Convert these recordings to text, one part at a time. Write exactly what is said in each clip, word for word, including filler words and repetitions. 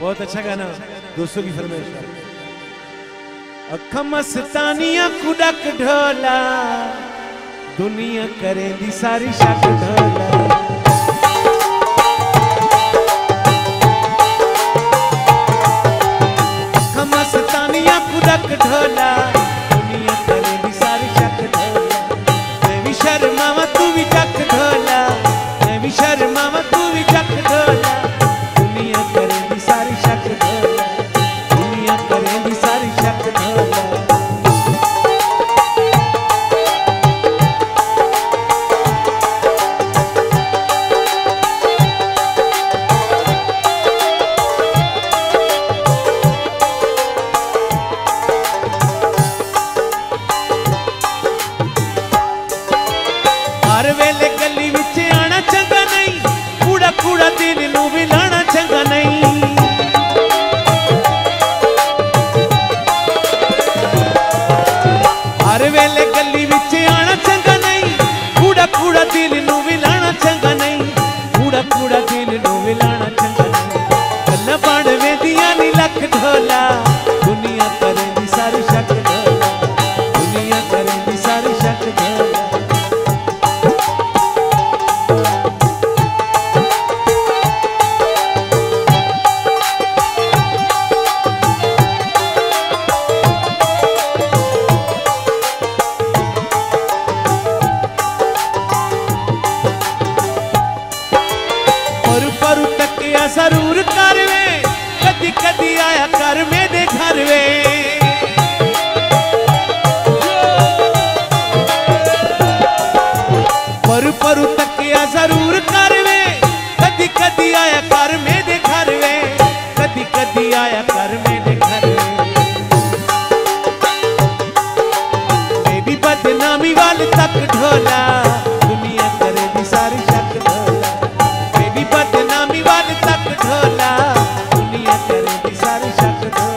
बहुत अच्छा गाना, दोस्तों की फरमाइश है। खमस्तानिया कुडक ढोला, दुनिया करे दी सारी शक ढोला। खमस्तानिया कुडक ढोला, दुनिया करे दी सारी शक ढोला। मैं भी शर्मावा तू भी चक ढोला, मैं भी शर्मावा तू भी चक ढोला। जरूर कर वे कदी कदी आया कर मेरे घर वे, पर पर तकिया जरूर कर वे कदी कदी आया कर मेरे घर वे, कदी कदी आया कर मेरे घर वे। मैं भी बदनामी वाल तक ढोला, दुनिया करे दी सारी शक ढोला। मैं भी बदनामी वाल तक ढोला, दुनिया करेगी सारी शक ढोला।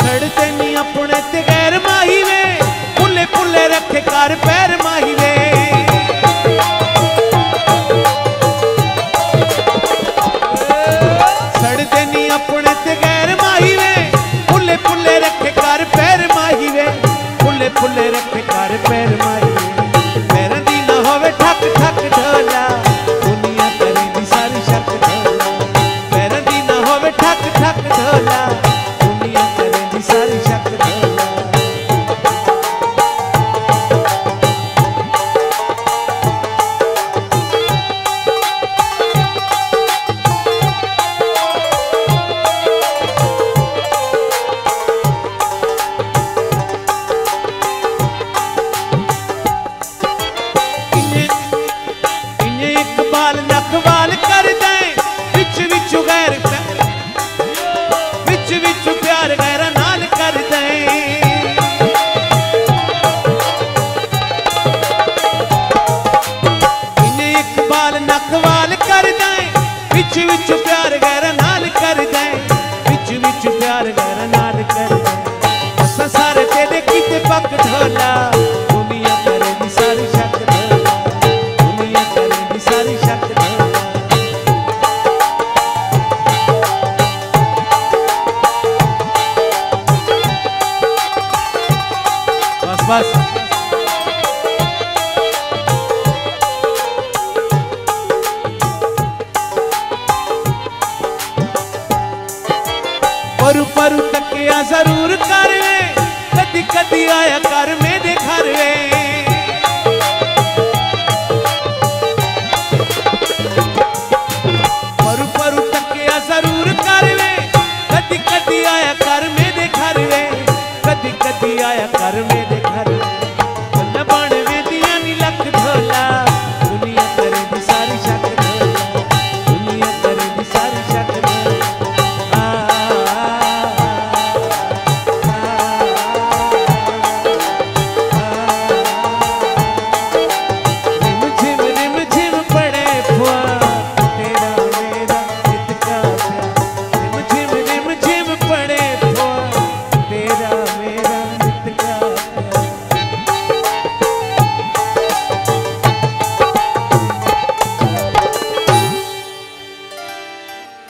सड़ते नहीं अपने ते गैर माही वे, पुले पुले रखे कार पैर माही वे। फुले रखे कार पैर मारी पैर दी ना होवे ठक ठक ढोला, दुनिया करे दी सारी शक ढोला। पैर दी ना होवे ठक ठक ढोला, दुनिया करे दी सारी शक ढोला। बस पर पर तकिया जरूर कर वे कदी कदी आया कर मेरे घर वे।